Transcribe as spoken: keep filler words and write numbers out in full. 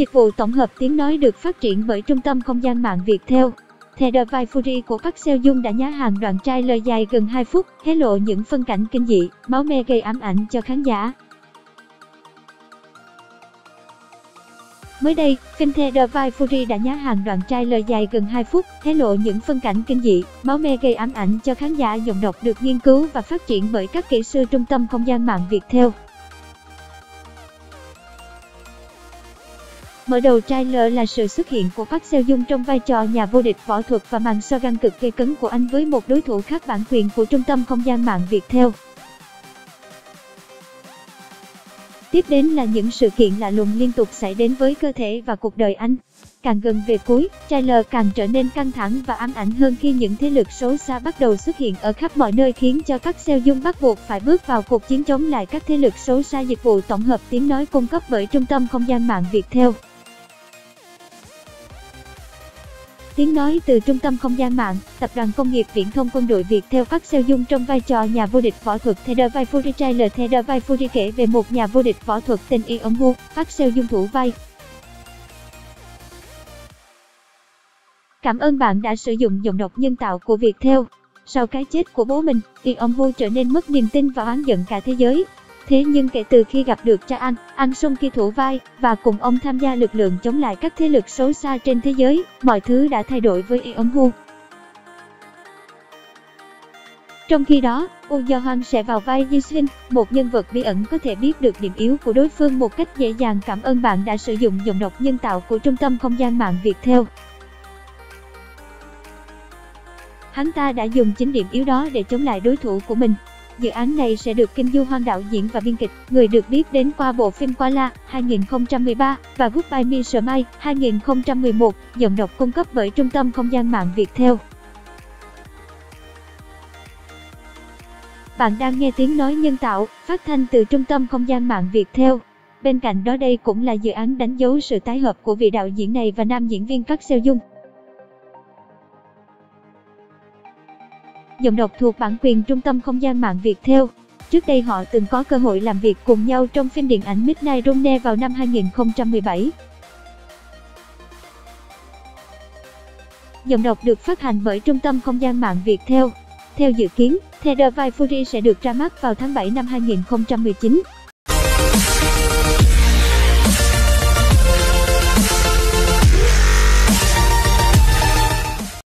Dịch vụ tổng hợp tiếng nói được phát triển bởi trung tâm không gian mạng Viettel. The Divine Fury của Park Seo Joon đã nhá hàng đoạn trailer dài gần hai phút, hé lộ những phân cảnh kinh dị, máu me gây ám ảnh cho khán giả. Mới đây, phim The Divine Fury đã nhá hàng đoạn trailer dài gần hai phút, hé lộ những phân cảnh kinh dị, máu me gây ám ảnh cho khán giả. Giọng đọc được nghiên cứu và phát triển bởi các kỹ sư trung tâm không gian mạng Viettel. Mở đầu trailer là sự xuất hiện của Park Seo Joon trong vai trò nhà vô địch võ thuật và màn showdown cực gay cấn của anh với một đối thủ khác bản quyền của trung tâm không gian mạng Viettel. Tiếp đến là những sự kiện lạ lùng liên tục xảy đến với cơ thể và cuộc đời anh. Càng gần về cuối, trailer càng trở nên căng thẳng và ám ảnh hơn khi những thế lực xấu xa bắt đầu xuất hiện ở khắp mọi nơi, khiến cho Park Seo Joon bắt buộc phải bước vào cuộc chiến chống lại các thế lực xấu xa. Dịch vụ tổng hợp tiếng nói cung cấp bởi trung tâm không gian mạng Viettel. Tiếng nói từ trung tâm không gian mạng, tập đoàn công nghiệp viễn thông quân đội Viettel. Park Seo Joon trong vai trò nhà vô địch võ thuật. The Divine Fury trailer. The Divine Fury kể về một nhà vô địch võ thuật tên Ahn Sung Ki, Park Seo Joon thủ vai. Cảm ơn bạn đã sử dụng giọng đọc nhân tạo của Viettel. Sau cái chết của bố mình, Ahn Sung Ki trở nên mất niềm tin và oán giận cả thế giới. Thế nhưng kể từ khi gặp được cha anh, Ahn Sung Ki thủ vai, và cùng ông tham gia lực lượng chống lại các thế lực xấu xa trên thế giới, mọi thứ đã thay đổi với Ahn Sung Ki. Trong khi đó, Woo Do Hwan sẽ vào vai Jishin, một nhân vật bí ẩn có thể biết được điểm yếu của đối phương một cách dễ dàng. Cảm ơn bạn đã sử dụng giọng đọc nhân tạo của trung tâm không gian mạng Viettel. Hắn ta đã dùng chính điểm yếu đó để chống lại đối thủ của mình. Dự án này sẽ được Kim Joo Hwan đạo diễn và biên kịch, người được biết đến qua bộ phim Koala hai nghìn không trăm mười ba và Goodbye My Smile hai nghìn không trăm mười một, giọng đọc cung cấp bởi trung tâm không gian mạng Viettel. Bạn đang nghe tiếng nói nhân tạo, phát thanh từ trung tâm không gian mạng Viettel. Bên cạnh đó, đây cũng là dự án đánh dấu sự tái hợp của vị đạo diễn này và nam diễn viên Park Seo Joon. Giọng đọc thuộc bản quyền trung tâm không gian mạng Viettel. Trước đây họ từng có cơ hội làm việc cùng nhau trong phim điện ảnh Midnight Runners vào năm hai nghìn không trăm mười bảy. Giọng đọc được phát hành bởi trung tâm không gian mạng Viettel. Theo dự kiến, The Divine Fury sẽ được ra mắt vào tháng bảy năm hai nghìn không trăm mười chín.